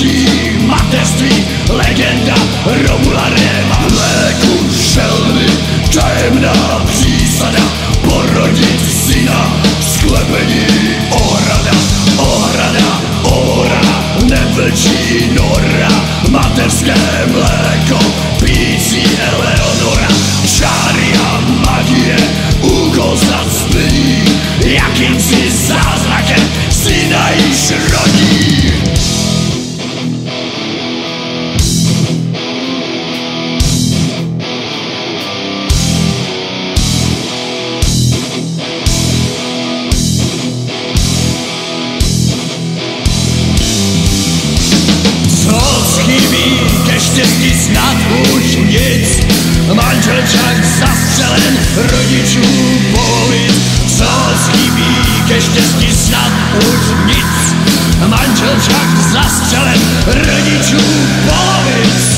Ci matestwi, legenda Romula Rema. Lekun szelny, tajemna przysada, poronić syna, sklepeni orada, orada, ora, nie wylci nora, materskie mleko, pici Eleonora. Czaria, magię, ugoza zbyli, jakim ci zaznakiem syna iż rodzi. Ścieżki z nadłuż nic, manżelczak zastrzelen, rodziciu powiedz. Co z nimi, ke ścieżki z nadłuż nic, manżelczak zastrzelen, rodziciu powiedz.